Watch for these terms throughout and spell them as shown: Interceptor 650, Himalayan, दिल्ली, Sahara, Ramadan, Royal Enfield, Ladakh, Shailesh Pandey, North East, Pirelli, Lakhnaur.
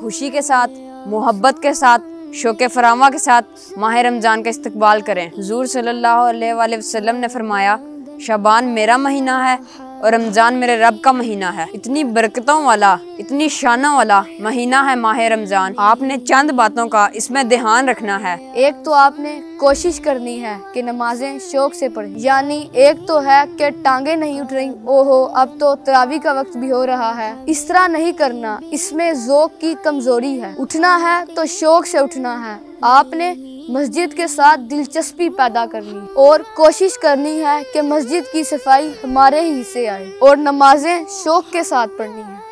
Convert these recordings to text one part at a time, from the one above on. खुशी के साथ, मोहब्बत के साथ, शौक़े फरामा के साथ माह रमज़ान का इस्तकबाल करें। हुज़ूर सल्लल्लाहु अलैहि वसल्लम ने फरमाया, शाबान मेरा महीना है और रमज़ान मेरे रब का महीना है। इतनी बरकतों वाला, इतनी शानों वाला महीना है माह रमज़ान। आपने चंद बातों का इसमें ध्यान रखना है। एक तो आपने कोशिश करनी है कि नमाजें शौक से पढ़ें, यानी एक तो है कि टांगे नहीं उठ रही, ओहो अब तो तरावी का वक्त भी हो रहा है, इस तरह नहीं करना, इसमें ज़ौक़ की कमजोरी है। उठना है तो शौक से उठना है, आपने मस्जिद के साथ दिलचस्पी पैदा करनी और कोशिश करनी है कि मस्जिद की सफाई हमारे ही हिस्से आए, और नमाजें शौक के साथ पढ़नी है।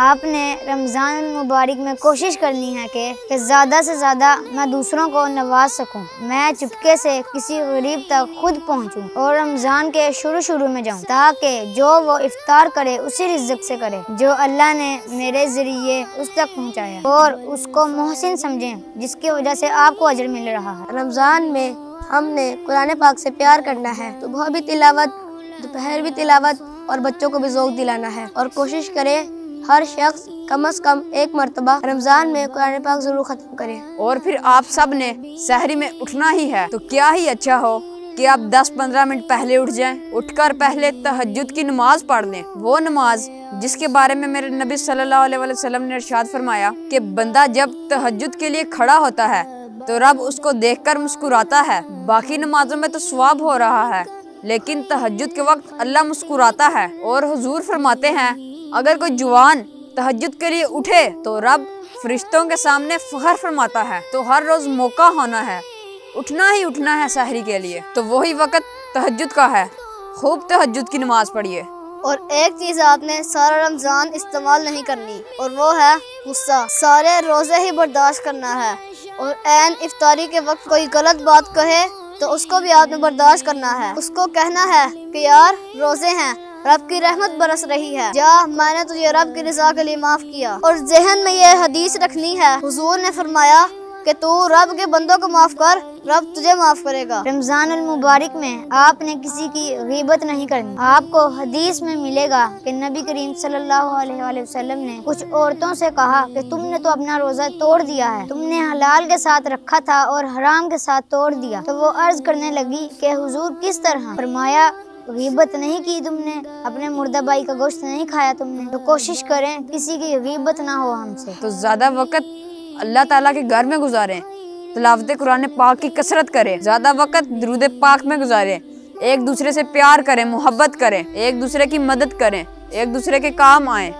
आपने रमज़ान मुबारक में कोशिश करनी है कि ज़्यादा से ज़्यादा मैं दूसरों को नवाज सकूं, मैं चुपके से किसी गरीब तक खुद पहुंचूं और रमज़ान के शुरू में जाऊं, ताकि जो वो इफ्तार करे उसी रिज़्क से करे जो अल्लाह ने मेरे ज़रिए उस तक पहुंचाया, और उसको मोहसिन समझें, जिसकी वजह से आपको अजर मिल रहा है। रमज़ान में हमने कुरान पाक से प्यार करना है, सुबह भी तिलावत, दोपहर भी तिलावत, और बच्चों को भी ज़ौक़ दिलाना है, और कोशिश करें हर शख्स कम से कम एक मरतबा रमज़ान में कुरान पाक जरूर खत्म करे। और फिर आप सब ने सहरी में उठना ही है तो क्या ही अच्छा हो कि आप 10-15 मिनट पहले उठ जाएं, उठकर पहले तहज्जुद की नमाज पढ़ लें। वो नमाज जिसके बारे में मेरे नबी सल्लल्लाहु अलैहि वसल्लम ने इरशाद फरमाया कि बंदा जब तहज्जुद के लिए खड़ा होता है तो रब उसको देख कर मुस्कुराता है। बाकी नमाजों में तो सवाब हो रहा है, लेकिन तहज्जुद के वक्त अल्लाह मुस्कुराता है। और हुजूर फरमाते हैं, अगर कोई जुवान तहज्जुद के लिए उठे तो रब फरिश्तों के सामने फख्र फरमाता है। तो हर रोज मौका होना है, उठना ही उठना है सहरी के लिए, तो वही वक्त तहज्जुद का है। खूब तहज्जुद की नमाज पढ़िए। और एक चीज आपने सारा रमज़ान इस्तेमाल नहीं करनी, और वो है गुस्सा। सारे रोजे ही बर्दाश्त करना है, और ऐन इफ्तारी के वक्त कोई गलत बात कहे तो उसको भी आपने बर्दाश्त करना है। उसको कहना है कि यार रोजे हैं, रब की रहमत बरस रही है, जा मैंने तुझे रब की रजा के लिए माफ़ किया। और जहन में यह हदीस रखनी है, हुजूर ने फरमाया कि तू रब के बंदों को माफ़ कर, रब तुझे माफ़ करेगा। रमज़ान अल मुबारक में आपने किसी की गीबत नहीं करनी। आपको हदीस में मिलेगा कि नबी करीम सल्लल्लाहु अलैहि वसल्लम ने कुछ औरतों से कहा कि तुमने तो अपना रोज़ा तोड़ दिया है, तुमने हलाल के साथ रखा था और हराम के साथ तोड़ दिया। तो वो अर्ज करने लगी कि हुजूर किस तरह? फरमाया, गीबत नहीं की तुमने, अपने मुर्दा भाई का गोश्त नहीं खाया तुमने, तो कोशिश करें किसी की गीबत ना हो हमसे। तो ज्यादा वक्त अल्लाह ताला के घर में गुजारें, तिलावत कुरान पाक की कसरत करें, ज्यादा वक्त दुरूद पाक में गुजारें, एक दूसरे से प्यार करें, मोहब्बत करें, एक दूसरे की मदद करें, एक दूसरे के काम आए।